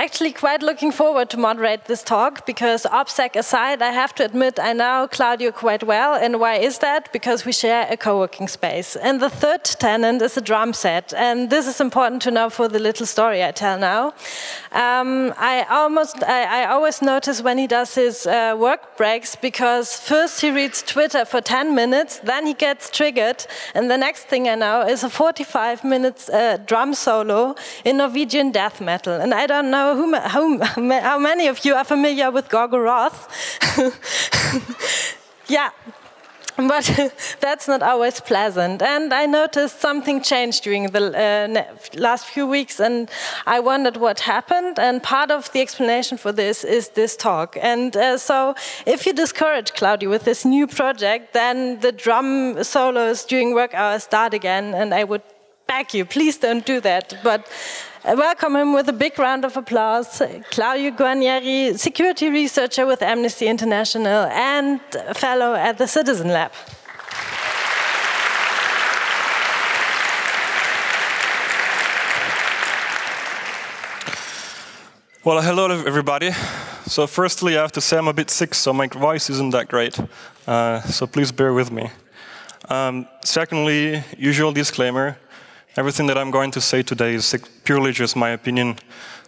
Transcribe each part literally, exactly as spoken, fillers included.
actually quite looking forward to moderate this talk, because OPSEC aside, I have to admit I know Claudio quite well. And why is that? Because we share a co-working space. And the third tenant is a drum set. And this is important to know for the little story I tell now. Um, I, almost, I, I always notice when he does his uh, work breaks, because first he reads Twitter for ten minutes, then he gets triggered. And the next thing I know is a forty-five minutes uh, drum solo in Norwegian death metal. And I don't know whom, whom, how many of you are familiar with Gogoroth. Yeah. But that's not always pleasant. And I noticed something changed during the uh, last few weeks, and I wondered what happened. And part of the explanation for this is this talk. And uh, so if you discourage Claudio with this new project, then the drum solos during work hours start again, and I would beg you, please don't do that. But I welcome him with a big round of applause, Claudio Guarnieri, security researcher with Amnesty International and fellow at the Citizen Lab. Well, hello everybody. So firstly, I have to say I'm a bit sick, so my voice isn't that great. Uh, so please bear with me. Um, secondly, usual disclaimer. Everything that I'm going to say today is purely just my opinion,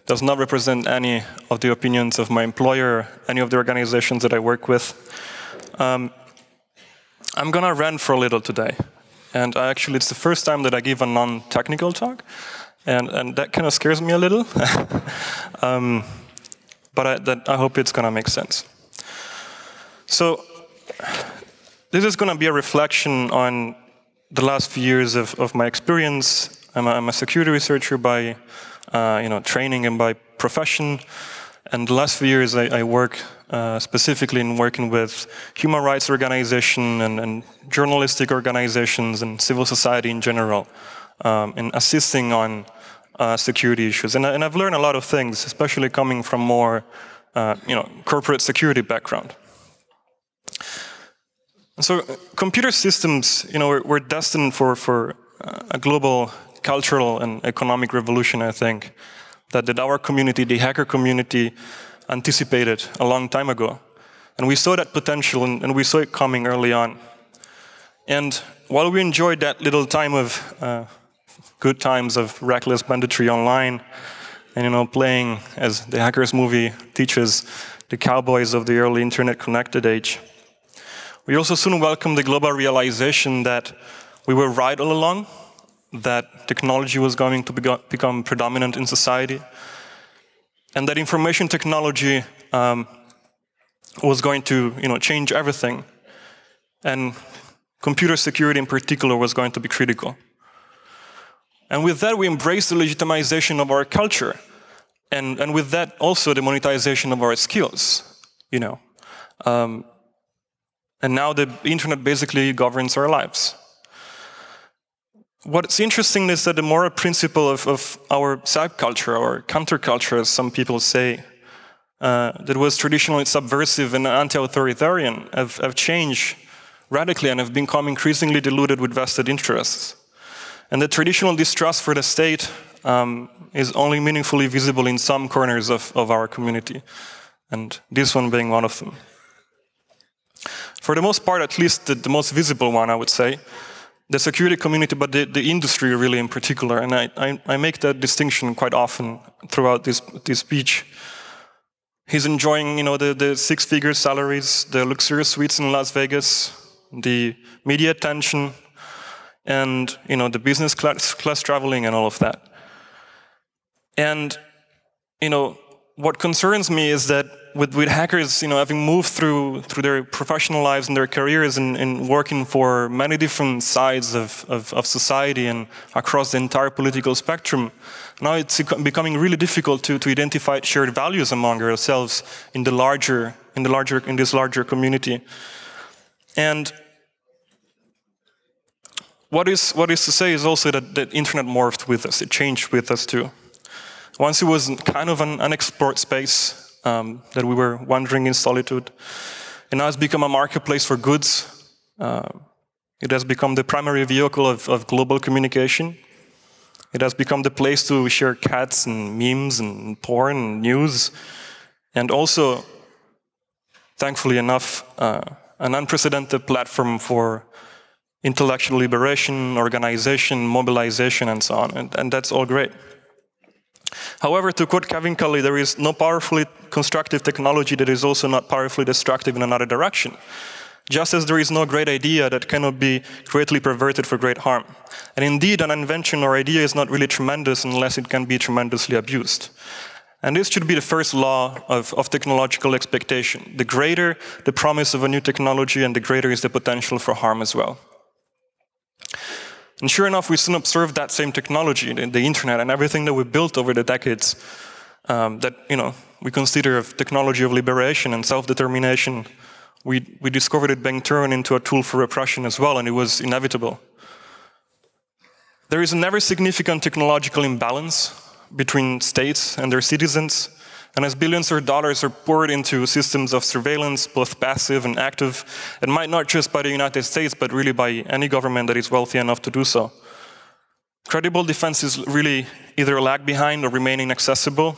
does not represent any of the opinions of my employer, any of the organizations that I work with. Um, I'm going to rant for a little today. And I actually, it's the first time that I give a non-technical talk. And, and that kind of scares me a little. um, but I, that, I hope it's going to make sense. So this is going to be a reflection on the last few years of, of my experience. I'm a, I'm a security researcher by uh, you know, training and by profession. And the last few years I, I work uh, specifically in working with human rights organizations and, and journalistic organizations and civil society in general, um, in assisting on uh, security issues. And, I, and I've learned a lot of things, especially coming from more uh, you know, corporate security background. So computer systems, you know, we're, we're destined for, for a global cultural and economic revolution, I think, that, that our community, the hacker community, anticipated a long time ago. And we saw that potential, and, and we saw it coming early on. And while we enjoyed that little time of uh, good times of reckless banditry online, and, you know, playing, as the Hackers movie teaches, the cowboys of the early internet-connected age, we also soon welcomed the global realization that we were right all along, that technology was going to be become predominant in society, and that information technology um, was going to, you know, change everything. And computer security in particular was going to be critical. And with that, we embraced the legitimization of our culture, and, and with that also the monetization of our skills, you know. Um, And now the internet basically governs our lives. What's interesting is that the moral principle of, of our subculture, or counterculture, as some people say, uh, that was traditionally subversive and anti-authoritarian, have, have changed radically and have become increasingly diluted with vested interests. And the traditional distrust for the state um, is only meaningfully visible in some corners of, of our community, and this one being one of them. For the most part, at least the, the most visible one, I would say, the security community, but the, the industry really in particular. And I, I, I make that distinction quite often throughout this, this speech. He's enjoying, you know, the, the six-figure salaries, the luxurious suites in Las Vegas, the media attention, and, you know, the business class, class traveling and all of that. And, you know, what concerns me is that with, with hackers, you know, having moved through through their professional lives and their careers and, and working for many different sides of, of, of society and across the entire political spectrum, now it's becoming really difficult to, to identify shared values among ourselves in the larger in the larger in this larger community. And what is what is to say is also that the internet morphed with us; it changed with us too. Once it was kind of an unexplored space um, that we were wandering in solitude, and now it's become a marketplace for goods. Uh, it has become the primary vehicle of, of global communication. It has become the place to share cats and memes and porn and news. And also, thankfully enough, uh, an unprecedented platform for intellectual liberation, organization, mobilization, and so on. And, and that's all great. However, to quote Kevin Kelly, there is no powerfully constructive technology that is also not powerfully destructive in another direction. Just as there is no great idea that cannot be greatly perverted for great harm. And indeed, an invention or idea is not really tremendous unless it can be tremendously abused. And this should be the first law of, of technological expectation. The greater the promise of a new technology, and the greater is the potential for harm as well. And sure enough, we soon observed that same technology, the, the internet, and everything that we built over the decades um, that you know we consider a technology of liberation and self-determination. We, we discovered it being turned into a tool for repression as well, and it was inevitable. There is an ever-significant technological imbalance between states and their citizens, and as billions of dollars are poured into systems of surveillance, both passive and active, and might not just by the United States, but really by any government that is wealthy enough to do so. Credible defenses really either lag behind or remain inaccessible,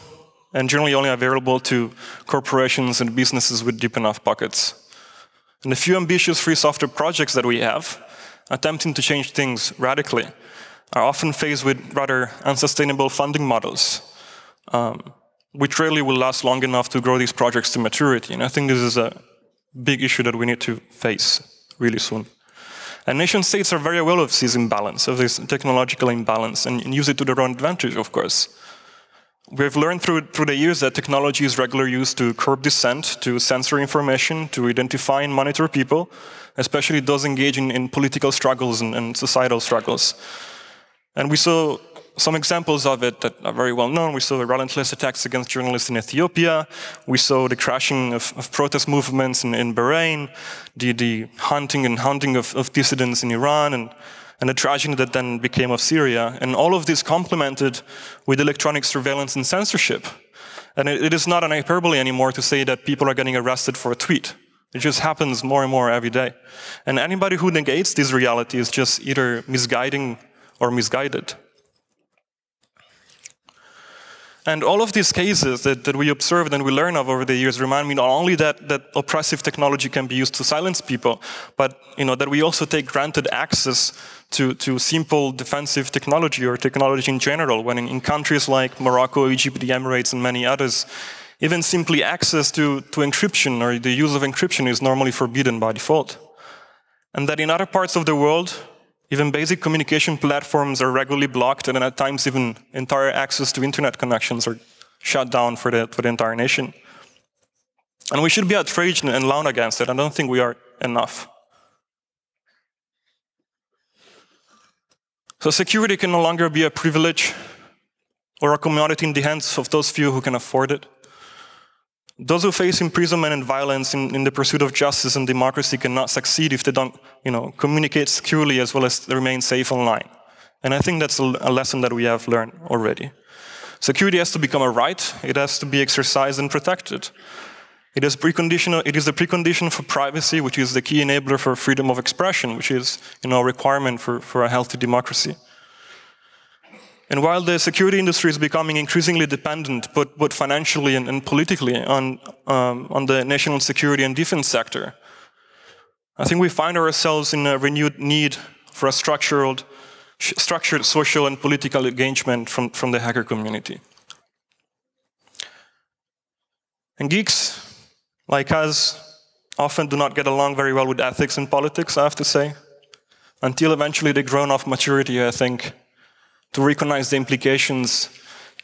and generally only available to corporations and businesses with deep enough pockets. And the few ambitious free software projects that we have, attempting to change things radically, are often faced with rather unsustainable funding models, um, which rarely will last long enough to grow these projects to maturity. And I think this is a big issue that we need to face really soon. And nation states are very aware of this imbalance, of this technological imbalance, and, and use it to their own advantage, of course. We've learned through, through the years that technology is regularly used to curb dissent, to censor information, to identify and monitor people, especially those engaged in, in political struggles and, and societal struggles. And we saw some examples of it that are very well known. We saw the relentless attacks against journalists in Ethiopia. We saw the crashing of, of protest movements in, in Bahrain, the, the hunting and hounding of, of dissidents in Iran, and and the tragedy that then became of Syria. And all of this complemented with electronic surveillance and censorship. And it, it is not an hyperbole anymore to say that people are getting arrested for a tweet. It just happens more and more every day. And anybody who negates this reality is just either misguiding or misguided. And all of these cases that, that we observed and we learn of over the years remind me not only that, that oppressive technology can be used to silence people, but you know, that we also take granted access to, to simple defensive technology or technology in general, when in, in countries like Morocco, Egypt, the Emirates, and many others, even simply access to, to encryption or the use of encryption is normally forbidden by default. And that in other parts of the world, even basic communication platforms are regularly blocked, and at times even entire access to internet connections are shut down for the, for the entire nation. And we should be outraged and loud against it. I don't think we are enough. So security can no longer be a privilege or a commodity in the hands of those few who can afford it. Those who face imprisonment and violence in, in the pursuit of justice and democracy cannot succeed if they don't you know, communicate securely as well as remain safe online. And I think that's a, a lesson that we have learned already. Security has to become a right. It has to be exercised and protected. It is, precondition, it is the precondition for privacy, which is the key enabler for freedom of expression, which is you know, a requirement for, for a healthy democracy. And while the security industry is becoming increasingly dependent, but, but financially and, and politically, on, um, on the national security and defense sector, I think we find ourselves in a renewed need for a structural, structured social and political engagement from, from the hacker community. And geeks, like us, often do not get along very well with ethics and politics, I have to say, until eventually they grow enough maturity, I think, to recognize the implications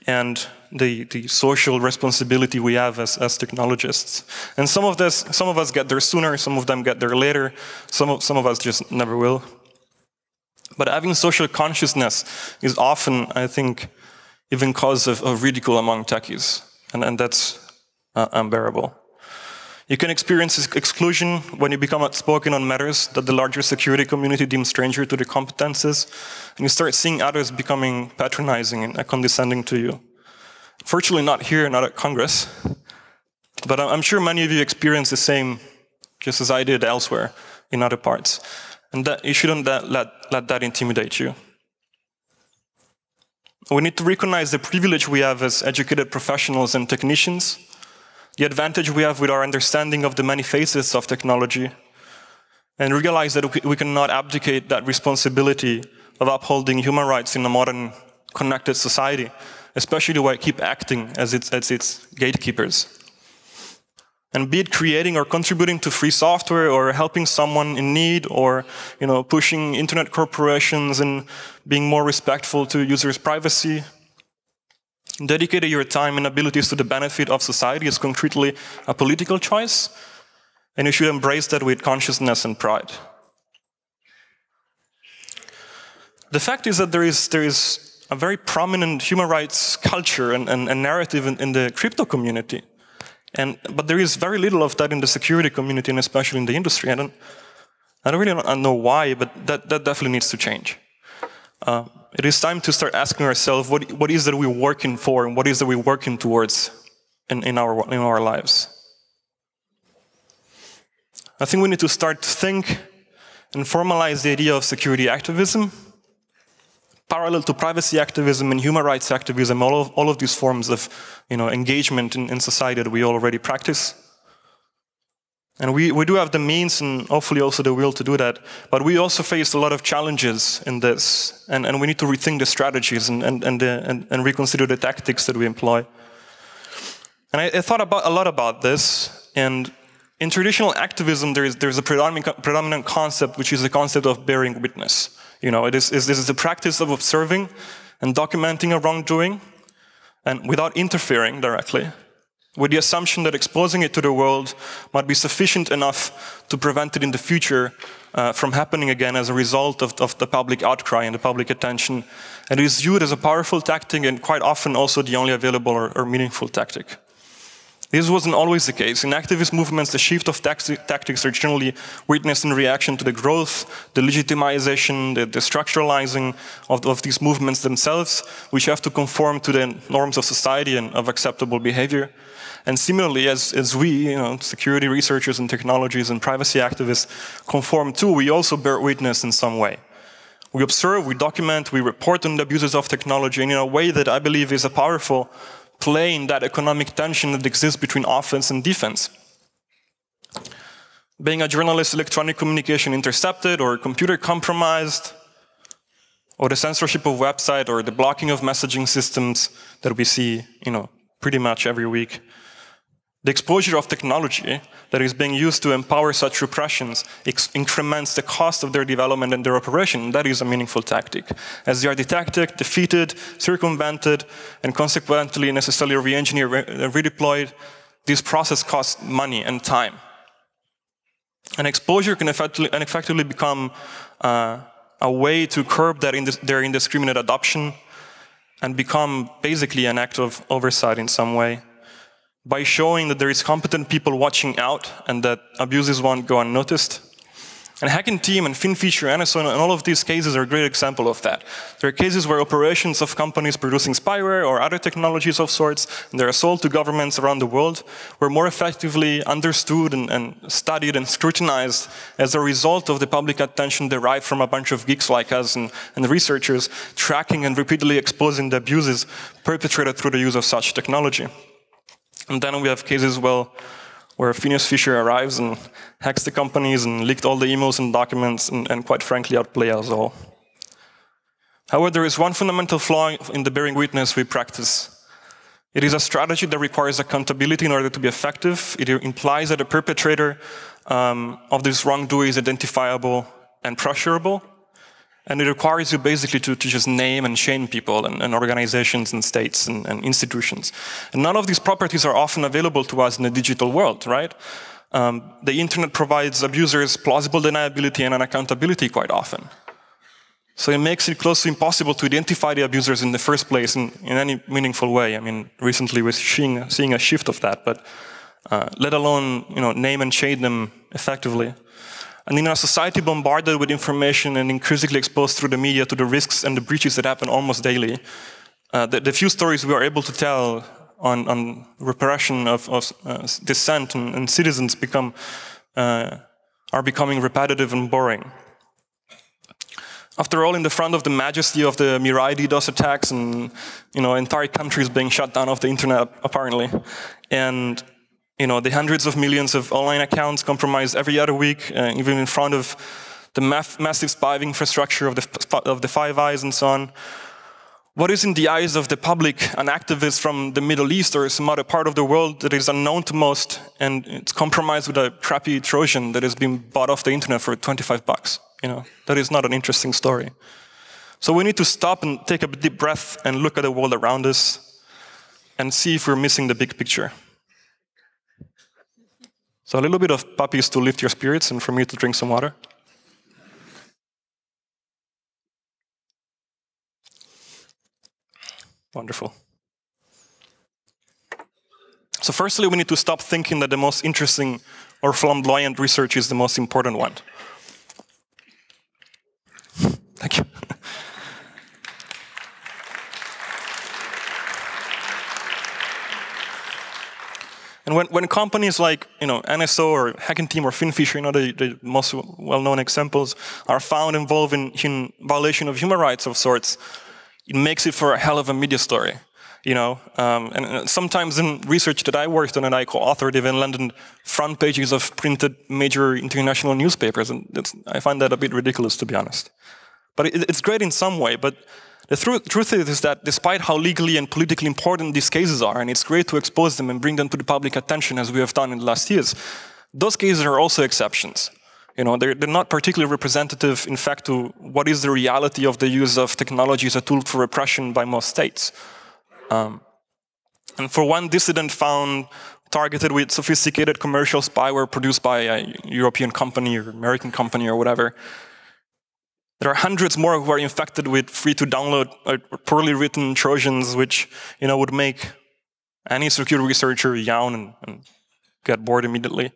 and the, the social responsibility we have as, as technologists. And some of, this, some of us get there sooner, some of them get there later, some of, some of us just never will. But having social consciousness is often, I think, even cause of, of ridicule among techies, and, and that's uh, unbearable. You can experience exclusion when you become outspoken on matters that the larger security community deems stranger to their competences, and you start seeing others becoming patronizing and condescending to you. Fortunately, not here, not at Congress, but I'm sure many of you experience the same, just as I did elsewhere in other parts, and that you shouldn't let, let, let that intimidate you. We need to recognize the privilege we have as educated professionals and technicians, the advantage we have with our understanding of the many faces of technology, and realize that we cannot abdicate that responsibility of upholding human rights in a modern, connected society, especially while keep acting as its, as its gatekeepers. And be it creating or contributing to free software or helping someone in need or, you know, pushing internet corporations and being more respectful to users' privacy. Dedicating your time and abilities to the benefit of society is concretely a political choice, and you should embrace that with consciousness and pride. The fact is that there is, there is a very prominent human rights culture and, and, and narrative in, in the crypto community. And, but there is very little of that in the security community and especially in the industry. I don't, I don't really know why, but that, that definitely needs to change. Uh, it is time to start asking ourselves what, what is that we're working for and what is that we're working towards in, in, our, in our lives. I think we need to start to think and formalize the idea of security activism. Parallel to privacy activism and human rights activism, all of, all of these forms of you know, engagement in, in society that we already practice. And we, we do have the means and hopefully also the will to do that, but we also faced a lot of challenges in this, and, and we need to rethink the strategies and, and, and, the, and, and reconsider the tactics that we employ. And I, I thought about, a lot about this, and in traditional activism there is, there is a predominant, predominant concept, which is the concept of bearing witness. You know, it is, it is the practice of observing and documenting a wrongdoing and without interfering directly, with the assumption that exposing it to the world might be sufficient enough to prevent it in the future uh, from happening again as a result of, of the public outcry and the public attention. And it is viewed as a powerful tactic and quite often also the only available or, or meaningful tactic. This wasn't always the case. In activist movements, the shift of tactics are generally witnessed in reaction to the growth, the legitimization, the, the structuralizing of, of these movements themselves, which have to conform to the norms of society and of acceptable behavior. And similarly, as, as we, you know, security researchers and technologies and privacy activists conform too, we also bear witness in some way. We observe, we document, we report on the abuses of technology in a way that I believe is a powerful playing that economic tension that exists between offense and defense. Being a journalist, electronic communication intercepted or computer compromised, or the censorship of websites or the blocking of messaging systems that we see, you know, pretty much every week. The exposure of technology that is being used to empower such repressions increments the cost of their development and their operation. That is a meaningful tactic, as they are detected, defeated, circumvented, and consequently necessarily re-engineered, re redeployed. This process costs money and time. And exposure can effectively, and effectively become uh, a way to curb that indis their indiscriminate adoption and become basically an act of oversight in some way, by showing that there is competent people watching out and that abuses won't go unnoticed. And Hacking Team and FinFisher, N S O, and all of these cases are a great example of that. There are cases where operations of companies producing spyware or other technologies of sorts, and they are sold to governments around the world, were more effectively understood and, and studied and scrutinized as a result of the public attention derived from a bunch of geeks like us and, and researchers tracking and repeatedly exposing the abuses perpetrated through the use of such technology. And then we have cases, well, where Phineas Fisher arrives and hacks the companies and leaked all the emails and documents and, and quite frankly, outplayed us all. However, there is one fundamental flaw in the bearing witness we practice. It is a strategy that requires accountability in order to be effective. It implies that the perpetrator um, of this wrongdoing is identifiable and pressurable. And it requires you basically to, to just name and shame people and, and organizations and states and, and institutions. And none of these properties are often available to us in the digital world, right? Um, the internet provides abusers plausible deniability and unaccountability quite often. So it makes it close to impossible to identify the abusers in the first place in, in any meaningful way. I mean, recently we're seeing, seeing a shift of that, but uh, let alone you know, name and shame them effectively. And in a society bombarded with information and increasingly exposed through the media to the risks and the breaches that happen almost daily, uh, the, the few stories we are able to tell on, on repression of, of uh, dissent and, and citizens become, uh, are becoming repetitive and boring. After all, in the front of the majesty of the Mirai DDoS attacks and, you know, entire countries being shut down off the internet, apparently. And, you know, the hundreds of millions of online accounts compromised every other week, uh, even in front of the massive spy infrastructure of the, of the Five Eyes and so on. What is in the eyes of the public an activist from the Middle East or some other part of the world that is unknown to most, and it's compromised with a crappy Trojan that has been bought off the internet for twenty-five bucks? You know, that is not an interesting story. So we need to stop and take a deep breath and look at the world around us and see if we're missing the big picture. So a little bit of puppies to lift your spirits and for me to drink some water. Wonderful. So firstly, we need to stop thinking that the most interesting or flamboyant research is the most important one. Thank you. And when, when companies like, you know, N S O or Hacking Team or FinFisher, you know, the, the most well-known examples, are found involved in, in violation of human rights of sorts, it makes it for a hell of a media story, you know. Um, and sometimes in research that I worked on and I co-authored, even landed front pages of printed major international newspapers, and that's, I find that a bit ridiculous, to be honest. But it, it's great in some way. But the truth, truth is, is that despite how legally and politically important these cases are, and it's great to expose them and bring them to the public attention as we have done in the last years, those cases are also exceptions. You know, they're, they're not particularly representative, in fact, to what is the reality of the use of technology as a tool for repression by most states. Um, and for one dissident found targeted with sophisticated commercial spyware produced by a European company or American company or whatever, there are hundreds more who are infected with free-to-download or poorly written Trojans, which, you know, would make any security researcher yawn and, and get bored immediately.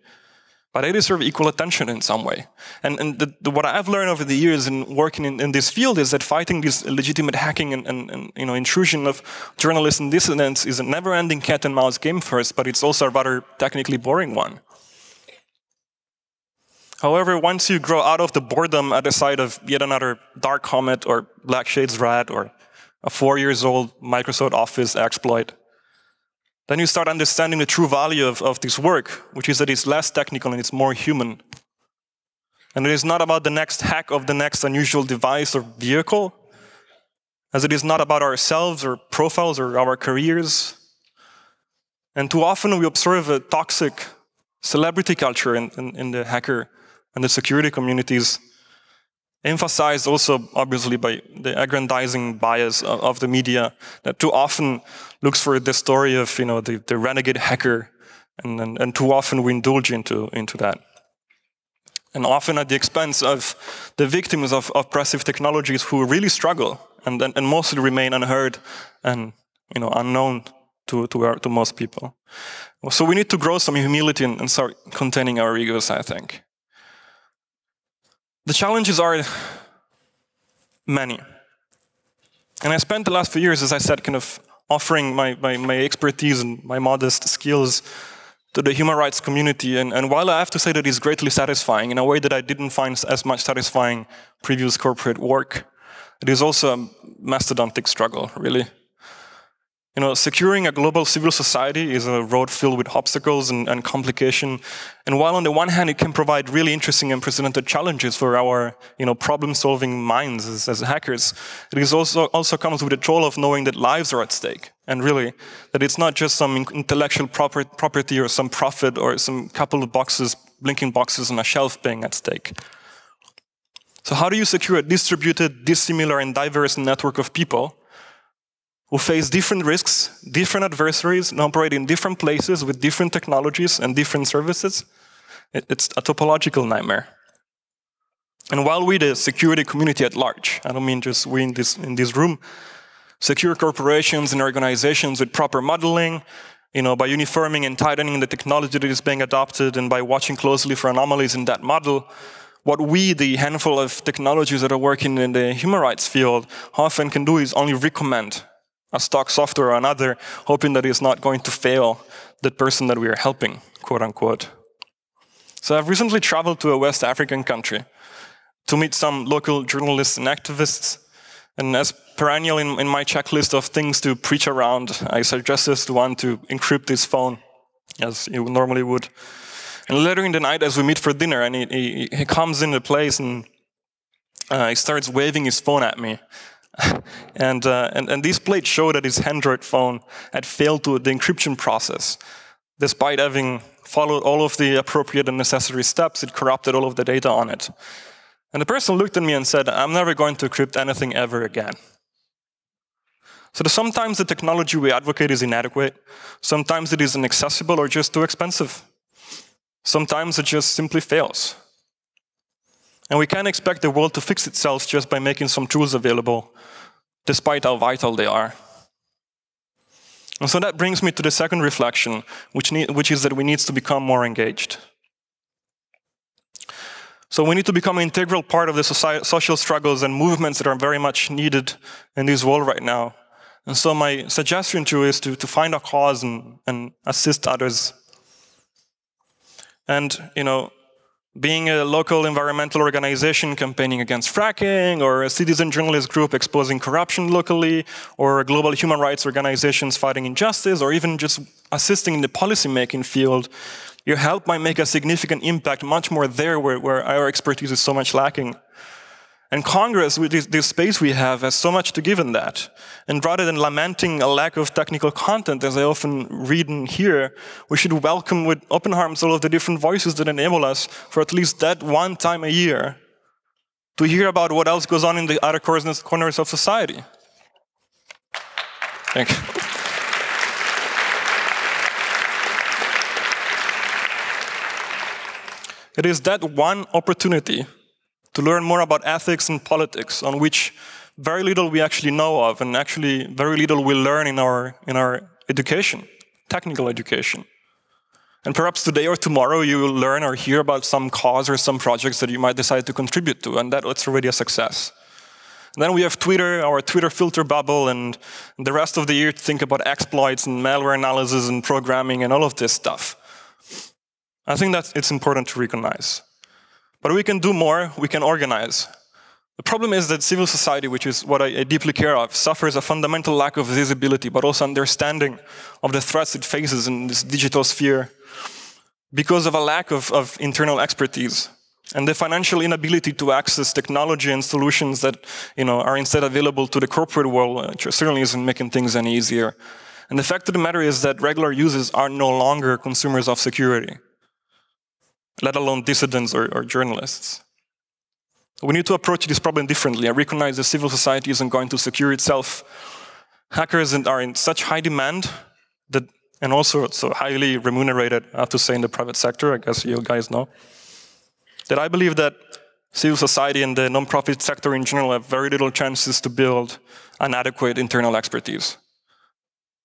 But they deserve equal attention in some way. And, and the, the, what I've learned over the years in working in, in this field is that fighting this legitimate hacking and, and, and you know, intrusion of journalists and dissidents is a never-ending cat-and-mouse game first, but it's also a rather technically boring one. However, once you grow out of the boredom at the sight of yet another Dark Comet or Black Shades RAT or a four-year-old Microsoft Office exploit, then you start understanding the true value of, of this work, which is that it's less technical and it's more human. And it is not about the next hack of the next unusual device or vehicle, as it is not about ourselves or profiles or our careers. And too often we observe a toxic celebrity culture in, in, in the hacker and the security communities, emphasized also, obviously, by the aggrandizing bias of the media that too often looks for the story of, you know, the, the renegade hacker, and, and, and too often we indulge into, into that. And often at the expense of the victims of oppressive technologies who really struggle and, and, and mostly remain unheard and, you know, unknown to, to, our, to most people. So we need to grow some humility and, and start containing our egos, I think. The challenges are many. And I spent the last few years, as I said, kind of offering my, my, my expertise and my modest skills to the human rights community. And, and while I have to say that it's greatly satisfying, in a way that I didn't find as much satisfying previous corporate work, it is also a mastodontic struggle, really. You know, securing a global civil society is a road filled with obstacles and, and complication. And while on the one hand it can provide really interesting and unprecedented challenges for our, you know, problem-solving minds as, as hackers, it is also also comes with the toll of knowing that lives are at stake, and really that it's not just some intellectual property or some profit or some couple of boxes, blinking boxes on a shelf being at stake. So how do you secure a distributed, dissimilar, and diverse network of people who face different risks, different adversaries, and operate in different places with different technologies and different services? It's a topological nightmare. And while we, the security community at large, I don't mean just we in this, in this room, secure corporations and organizations with proper modeling, you know, by uniforming and tightening the technology that is being adopted and by watching closely for anomalies in that model, what we, the handful of technologies that are working in the human rights field, often can do is only recommend a stock software or another, hoping that it's not going to fail the person that we are helping, quote unquote. So I've recently traveled to a West African country to meet some local journalists and activists. And as perennial in, in my checklist of things to preach around, I suggested the one to encrypt his phone, as you normally would. And later in the night, as we meet for dinner, and he, he, he comes into place and uh, he starts waving his phone at me. and, uh, and, and this plate showed that his Android phone had failed to the encryption process. Despite having followed all of the appropriate and necessary steps, it corrupted all of the data on it. And the person looked at me and said, I'm never going to encrypt anything ever again. So sometimes the technology we advocate is inadequate. Sometimes it is inaccessible or just too expensive. Sometimes it just simply fails. And we can't expect the world to fix itself just by making some tools available, despite how vital they are. And so that brings me to the second reflection, which, need, which is that we need to become more engaged. So we need to become an integral part of the social struggles and movements that are very much needed in this world right now. And so my suggestion to you is to, to find a cause and, and assist others. And, you know, being a local environmental organization campaigning against fracking, or a citizen journalist group exposing corruption locally, or global human rights organizations fighting injustice, or even just assisting in the policymaking field, your help might make a significant impact much more there where, where our expertise is so much lacking. And Congress, with this, this space we have, has so much to give in that. And rather than lamenting a lack of technical content, as I often read and hear, we should welcome with open arms all of the different voices that enable us for at least that one time a year to hear about what else goes on in the other corners of society. Thank you. It is that one opportunity to learn more about ethics and politics, on which very little we actually know of, and actually very little we learn in our, in our education, technical education. And perhaps today or tomorrow you will learn or hear about some cause or some projects that you might decide to contribute to, and that's already a success. And then we have Twitter, our Twitter filter bubble, and the rest of the year to think about exploits and malware analysis and programming and all of this stuff. I think that it's important to recognize. But we can do more, we can organize. The problem is that civil society, which is what I, I deeply care of, suffers a fundamental lack of visibility, but also understanding of the threats it faces in this digital sphere because of a lack of, of internal expertise and the financial inability to access technology and solutions that you know, are instead available to the corporate world, which certainly isn't making things any easier. And the fact of the matter is that regular users are no longer consumers of security, let alone dissidents or, or journalists. We need to approach this problem differently. I recognize that civil society isn't going to secure itself. Hackers are in such high demand, that, and also so highly remunerated, I have to say, in the private sector, I guess you guys know, that I believe that civil society and the nonprofit sector in general have very little chances to build an adequate internal expertise.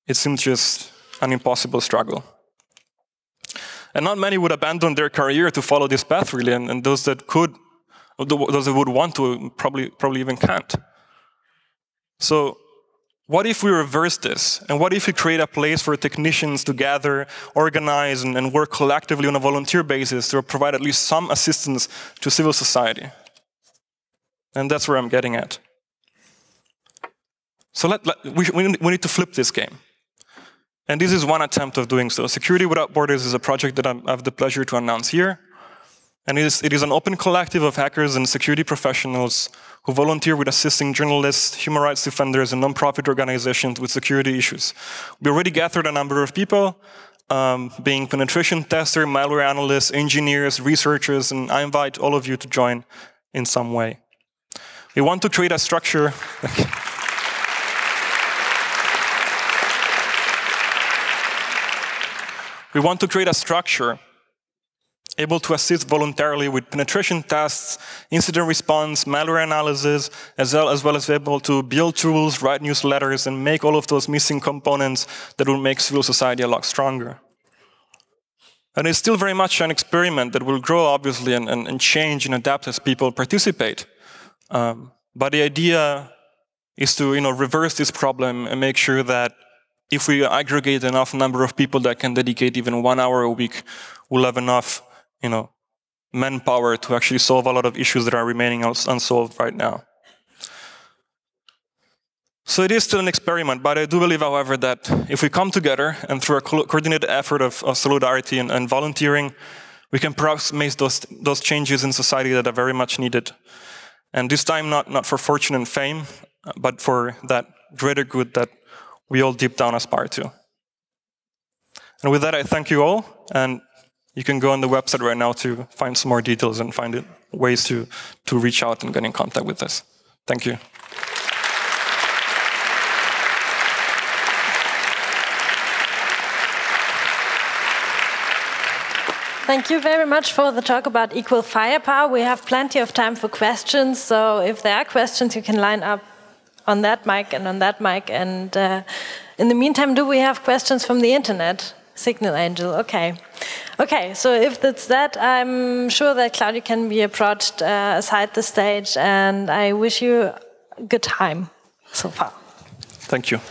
It seems just an impossible struggle. And not many would abandon their career to follow this path, really, and, and those that could, those that would want to, probably, probably even can't. So what if we reverse this? And what if we create a place for technicians to gather, organize, and, and work collectively on a volunteer basis to provide at least some assistance to civil society? And that's where I'm getting at. So let, let, we, we need to flip this game. And this is one attempt of doing so. Security Without Borders is a project that I have the pleasure to announce here. And it is, it is an open collective of hackers and security professionals who volunteer with assisting journalists, human rights defenders, and nonprofit organizations with security issues. We already gathered a number of people, um, being penetration testers, malware analysts, engineers, researchers, and I invite all of you to join in some way. We want to create a structure. We want to create a structure able to assist voluntarily with penetration tests, incident response, malware analysis, as well, as well as able to build tools, write newsletters, and make all of those missing components that will make civil society a lot stronger. And it's still very much an experiment that will grow, obviously, and, and, and change and adapt as people participate. Um, but the idea is to you know, reverse this problem and make sure that if we aggregate enough number of people that can dedicate even one hour a week, we'll have enough, you know, manpower to actually solve a lot of issues that are remaining unsolved right now. So it is still an experiment, but I do believe, however, that if we come together and through a co coordinated effort of, of solidarity and, and volunteering, we can perhaps make those, those changes in society that are very much needed. And this time not, not for fortune and fame, but for that greater good that we all deep down aspire to. And with that, I thank you all, and you can go on the website right now to find some more details and find it, ways to, to reach out and get in contact with us. Thank you. Thank you very much for the talk about equal firepower. We have plenty of time for questions, so if there are questions, you can line up on that mic and on that mic. And uh, in the meantime, do we have questions from the internet? Signal Angel, okay. Okay, so if that's that, I'm sure that Claudio can be approached uh, aside the stage, and I wish you a good time so far. Thank you.